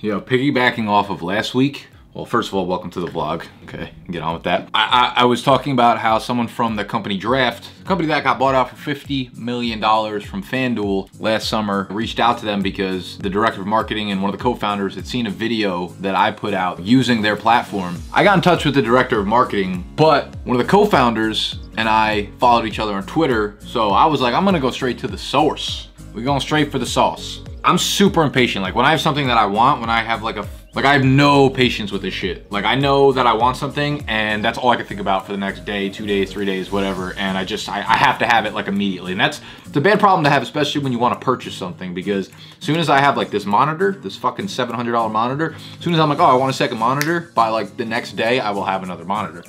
Yeah, piggybacking off of last week. Well, first of all, welcome to the vlog. Okay, get on with that. I was talking about how someone from the company Draft, the company that got bought out for $50 million from FanDuel last summer, reached out to them because the director of marketing and one of the co-founders had seen a video that I put out using their platform. I got in touch with the director of marketing, but one of the co-founders and I followed each other on Twitter. So I was like, I'm gonna go straight to the source. We're going straight for the sauce. I'm super impatient. Like when I have something that I want, when I have like a I have no patience with this shit. Like I know that I want something and that's all I can think about for the next day, 2 days, 3 days, whatever. And I just, I have to have it like immediately. And that's, it's a bad problem to have, especially when you want to purchase something, because as soon as I have like this monitor, this fucking $700 monitor, as soon as I'm like, oh, I want a second monitor, by like the next day, I will have another monitor.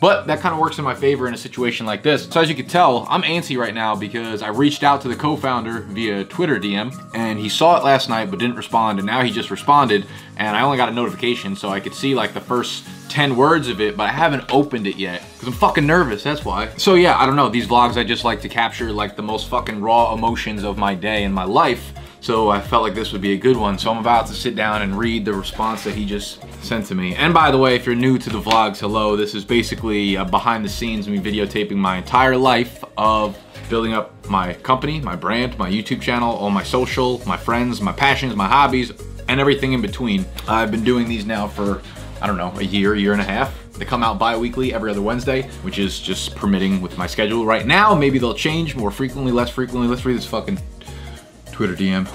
But that kind of works in my favor in a situation like this. So as you can tell, I'm antsy right now because I reached out to the co-founder via Twitter DM and he saw it last night but didn't respond, and now he just responded and I only got a notification so I could see like the first 10 words of it, but I haven't opened it yet because I'm fucking nervous, that's why. So yeah, I don't know, these vlogs I just like to capture like the most fucking raw emotions of my day and my life. So I felt like this would be a good one. So I'm about to sit down and read the response that he just sent to me. And by the way, if you're new to the vlogs, hello. This is basically behind the scenes, me videotaping my entire life of building up my company, my brand, my YouTube channel, all my social, my friends, my passions, my hobbies, and everything in between. I've been doing these now for, I don't know, a year and a half. They come out bi-weekly every other Wednesday, which is just permitting with my schedule right now. Maybe they'll change more frequently, less frequently. Let's read this fucking Twitter DM.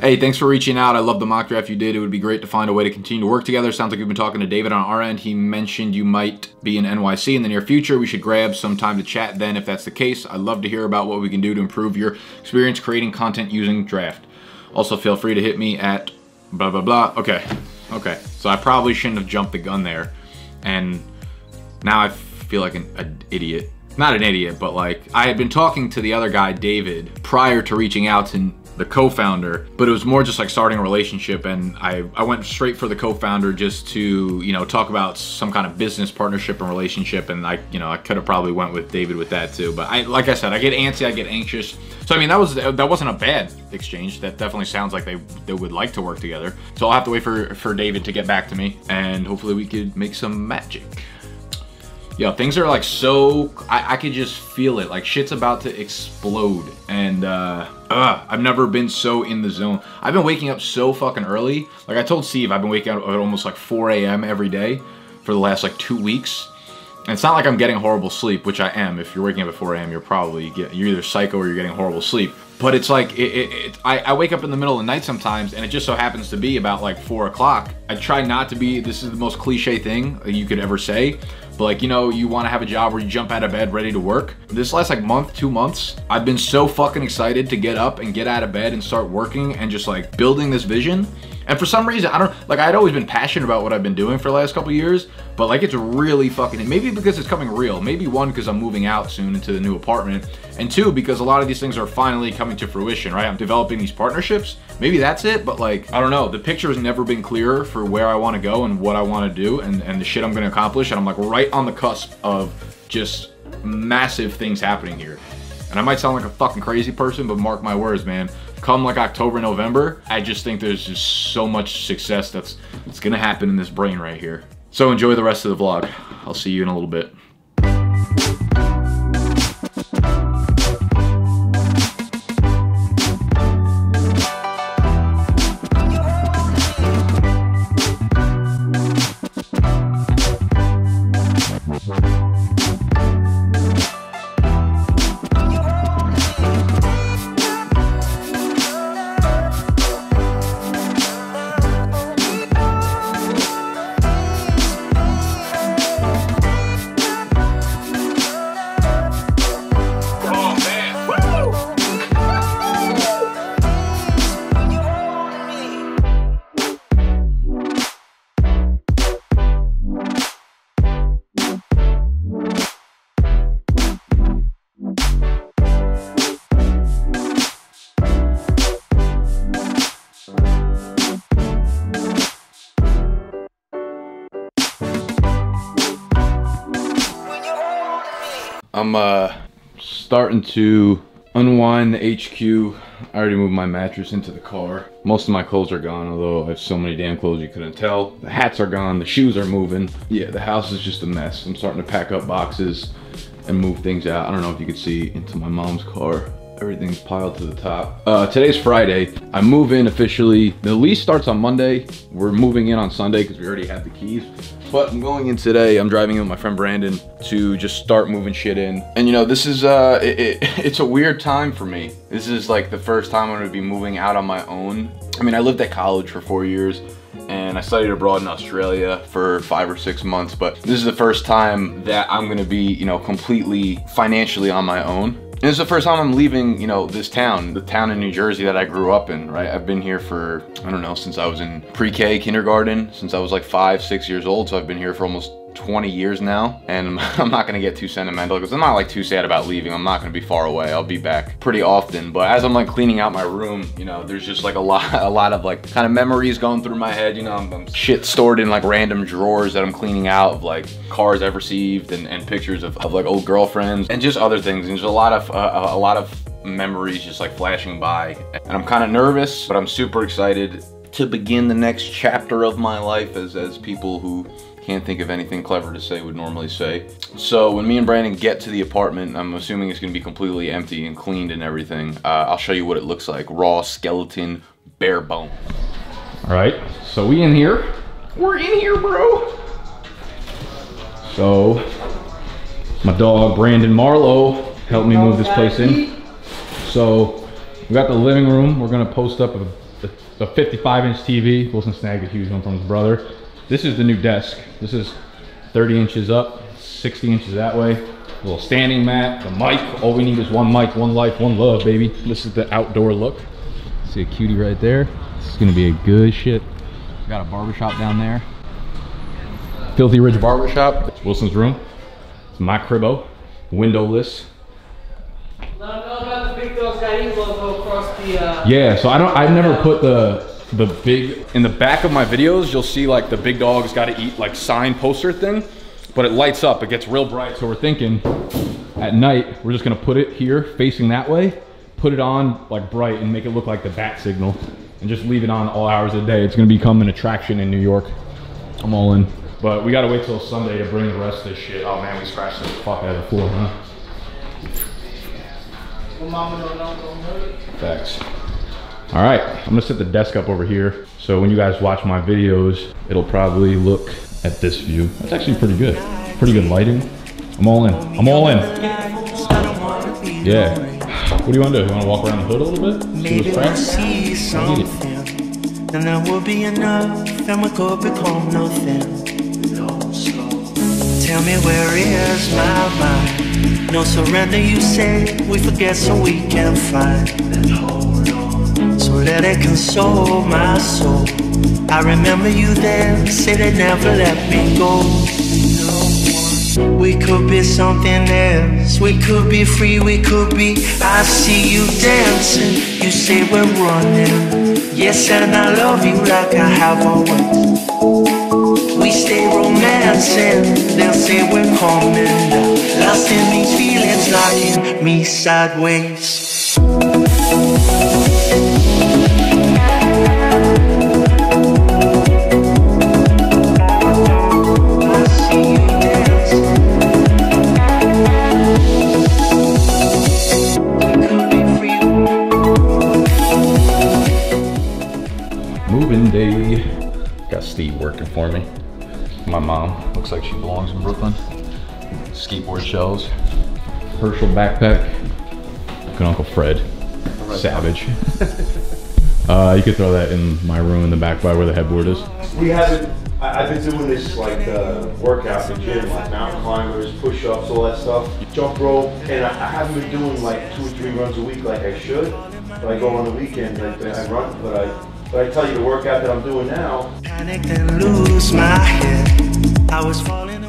Hey, thanks for reaching out. I love the mock draft you did. It would be great to find a way to continue to work together. Sounds like we've been talking to David on our end. He mentioned you might be in NYC in the near future. We should grab some time to chat then if that's the case. I'd love to hear about what we can do to improve your experience creating content using Draft. Also, feel free to hit me at blah, blah, blah. Okay, okay. So I probably shouldn't have jumped the gun there. And now I feel like an idiot. Not an idiot, but like I had been talking to the other guy, David, prior to reaching out to the co-founder, but it was more just like starting a relationship. And I went straight for the co-founder just to, you know, talk about some kind of business partnership and relationship. And I could have probably went with David with that too. But like I said, I get antsy, I get anxious. So, I mean, that wasn't a bad exchange. That definitely sounds like they would like to work together. So I'll have to wait for David to get back to me and hopefully we could make some magic. Yo, things are like so, I could just feel it. Like shit's about to explode. And I've never been so in the zone. I've been waking up so fucking early. Like I told Steve, I've been waking up at almost like 4 a.m. every day for the last like 2 weeks. And it's not like I'm getting horrible sleep, which I am. If you're waking up at 4 a.m., you're either psycho or you're getting horrible sleep. But it's like, I wake up in the middle of the night sometimes and it just so happens to be about like 4 o'clock. I try not to be, this is the most cliche thing you could ever say, but like, you know, you want to have a job where you jump out of bed ready to work. This last like month, 2 months, I've been so fucking excited to get up and get out of bed and start working and just like building this vision. And for some reason, I'd always been passionate about what I've been doing for the last couple of years, but like it's really fucking, maybe because it's coming real. Maybe one, because I'm moving out soon into the new apartment, and two, because a lot of these things are finally coming to fruition, right? I'm developing these partnerships. Maybe that's it, but like, I don't know. The picture has never been clearer for where I want to go and what I want to do and the shit I'm going to accomplish. And I'm like right on the cusp of just massive things happening here. And I might sound like a fucking crazy person, but mark my words, man. Come like October, November, I just think there's just so much success that's gonna happen in this brain right here. So enjoy the rest of the vlog. I'll see you in a little bit. I'm starting to unwind the HQ. I already moved my mattress into the car. Most of my clothes are gone, although I have so many damn clothes you couldn't tell. The hats are gone, the shoes are moving. Yeah, the house is just a mess. I'm starting to pack up boxes and move things out. I don't know if you could see into my mom's car. Everything's piled to the top. Today's Friday. I move in officially. The lease starts on Monday. We're moving in on Sunday because we already have the keys. But I'm going in today. I'm driving in with my friend Brandon to just start moving shit in. And you know, this is, it's a weird time for me. This is like the first time I'm gonna be moving out on my own. I mean, I lived at college for 4 years and I studied abroad in Australia for 5 or 6 months, but this is the first time that I'm gonna be, you know, completely financially on my own. And it's the first time I'm leaving, you know, this town, the town in New Jersey that I grew up in, right? I've been here for, I don't know, since I was in pre-K, kindergarten, since I was like 5, 6 years old. So I've been here for almost 20 years now. And I'm not gonna get too sentimental because I'm not like too sad about leaving. I'm not gonna be far away. I'll be back pretty often. But as I'm like cleaning out my room, you know, there's just like a lot of like kind of memories going through my head. You know, I'm shit stored in like random drawers that I'm cleaning out of like cars I've received and pictures of like old girlfriends and just other things. And there's a lot of memories just like flashing by, and I'm kind of nervous, but I'm super excited to begin the next chapter of my life, as people who can't think of anything clever to say would normally say. So when me and Brandon get to the apartment, I'm assuming it's gonna be completely empty and cleaned and everything. I'll show you what it looks like. Raw, skeleton, bare bones. All right, so we in here. We're in here, bro. So my dog, Brandon Marlowe, help me move this place in. So we got the living room. We're gonna post up a 55-inch TV. Wilson snagged a huge one from his brother. This is the new desk. This is 30 inches up, 60 inches that way. A little standing mat, the mic. All we need is one mic, one life, one love, baby. This is the outdoor look. See a cutie right there. This is gonna be a good shit. We got a barbershop down there. Filthy Rich Barbershop. It's Wilson's room. It's my cribbo, windowless. Yeah, so I've never put the big, in the back of my videos, you'll see like the big dog's gotta eat like sign poster thing, but it lights up, it gets real bright. So we're thinking at night, we're just gonna put it here facing that way, put it on like bright and make it look like the bat signal and just leave it on all hours of the day. It's gonna become an attraction in New York. I'm all in. But we gotta wait till Sunday to bring the rest of this shit. Oh man, we scratched the fuck out of the floor, huh? Thanks. All right, I'm gonna set the desk up over here. So when you guys watch my videos, it'll probably look at this view. That's actually pretty good. Pretty good lighting. I'm all in. I'm all in. Yeah. What do you wanna do? You wanna walk around the hood a little bit? See what's cracked? And that will be enough. Then we go back home, nothing. Tell me where is my mind? No surrender, you said we forget so we can find. So let it console my soul. I remember you then, say they never let me go. We could be something else, we could be free, we could be. I see you dancing, you say we're running. Yes, and I love you like I have always. We stay romancing, they'll say we're coming now. Lost in these feelings, knocking me sideways. Moving day. Got Steve working for me. My mom looks like she belongs in Brooklyn. Skateboard shells, Herschel backpack. Look at Uncle Fred, savage. You could throw that in my room in the back by where the headboard is. We haven't. I've been doing this like workout in the gym, like mountain climbers, push-ups, all that stuff, jump rope, and I haven't been doing like 2 or 3 runs a week like I should. But I go on the weekend and I run. But I tell you the workout that I'm doing now. Panic and lose my head. I was falling.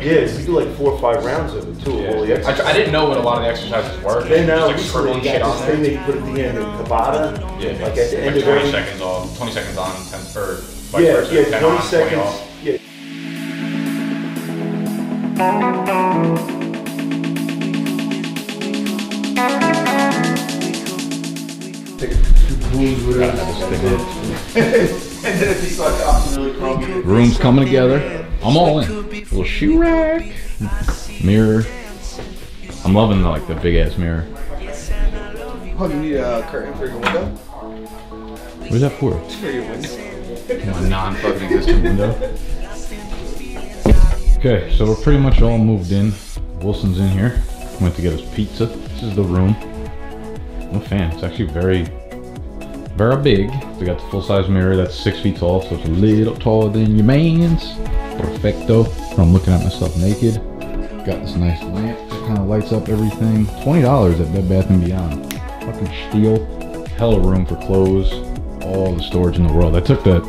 Yeah, so you do like 4 or 5 rounds of it too. Yeah. All the exercises. I didn't know what a lot of the exercises were. Then now like scribbling shit on there. They put at the end of Tabata. Yeah, like at the end of 20 seconds off, 20 seconds on, 10 or vice versa. Yeah, 10 on, 20 off. Yeah. Rooms coming together. I'm all in. A little shoe rack, mirror. I'm loving like the big ass mirror. Oh, you need a curtain for your window? What is that for? For your window. My non-fucking existing window. Okay, so we're pretty much all moved in. Wilson's in here. Went to get his pizza. This is the room. I'm a fan. It's actually very, very big. We got the full-size mirror that's 6 feet tall, so it's a little taller than your man's. Perfecto. I'm looking at myself naked. Got this nice lamp that kind of lights up everything. $20 at Bed Bath & Beyond. Fucking steal. Hella room for clothes. All the storage in the world. I took the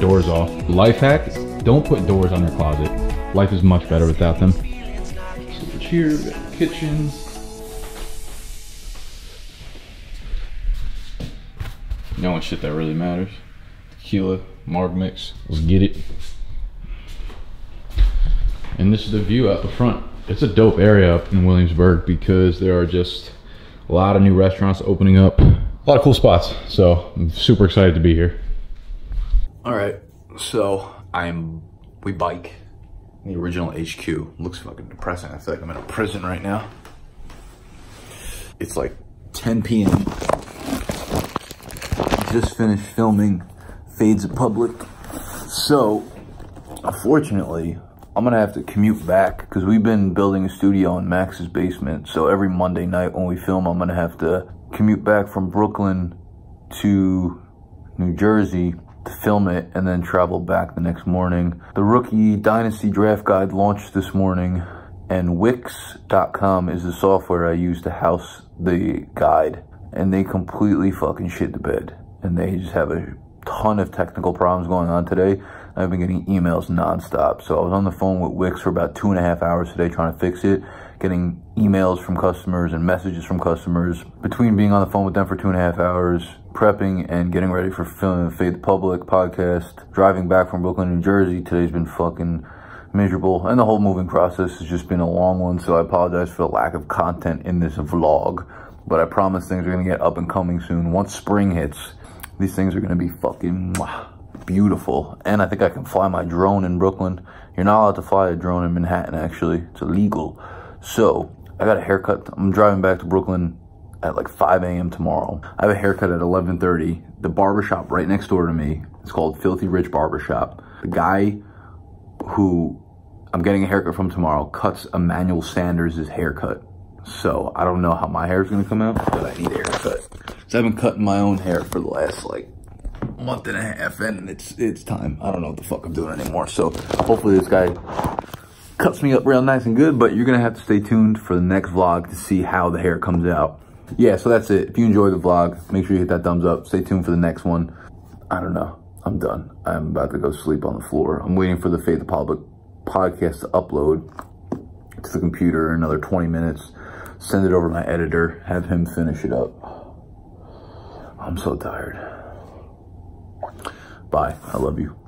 doors off. Life hack, don't put doors on your closet. Life is much better without them. Switch here, kitchen. The only shit that really matters. Tequila, marg mix, let's get it. And this is the view out the front. It's a dope area up in Williamsburg because there are just a lot of new restaurants opening up. A lot of cool spots, so I'm super excited to be here. All right, so we bike. The original HQ. Looks fucking depressing. I feel like I'm in a prison right now. It's like 10 p.m. Just finished filming Fades of Public, so unfortunately I'm gonna have to commute back because we've been building a studio in Max's basement. So every Monday night when we film, I'm gonna have to commute back from Brooklyn to New Jersey to film it and then travel back the next morning. The Rookie Dynasty Draft Guide launched this morning, and Wix.com is the software I use to house the guide, and they completely fucking shit the bed. And they just have a ton of technical problems going on today. I've been getting emails nonstop. So I was on the phone with Wix for about 2.5 hours today trying to fix it, getting emails from customers and messages from customers. Between being on the phone with them for 2.5 hours, prepping and getting ready for filming the Fade the Public podcast, driving back from Brooklyn, New Jersey, today's been fucking miserable. And the whole moving process has just been a long one, so I apologize for the lack of content in this vlog. But I promise things are gonna get up and coming soon. Once spring hits, these things are gonna be fucking beautiful. And I think I can fly my drone in Brooklyn. You're not allowed to fly a drone in Manhattan, actually. It's illegal. So I got a haircut. I'm driving back to Brooklyn at like 5 a.m. tomorrow. I have a haircut at 11:30. The barbershop right next door to me, it's called Filthy Rich Barbershop. The guy who I'm getting a haircut from tomorrow cuts Emmanuel Sanders' haircut. So I don't know how my hair is going to come out, but I need a haircut. So I've been cutting my own hair for the last like month and a half, and it's time. I don't know what the fuck I'm doing anymore. So hopefully this guy cuts me up real nice and good, but you're going to have to stay tuned for the next vlog to see how the hair comes out. Yeah, so that's it. If you enjoyed the vlog, make sure you hit that thumbs up. Stay tuned for the next one. I don't know. I'm done. I'm about to go sleep on the floor. I'm waiting for the Fade the Public podcast to upload to the computer in another 20 minutes. Send it over to my editor, have him finish it up. I'm so tired. Bye. I love you.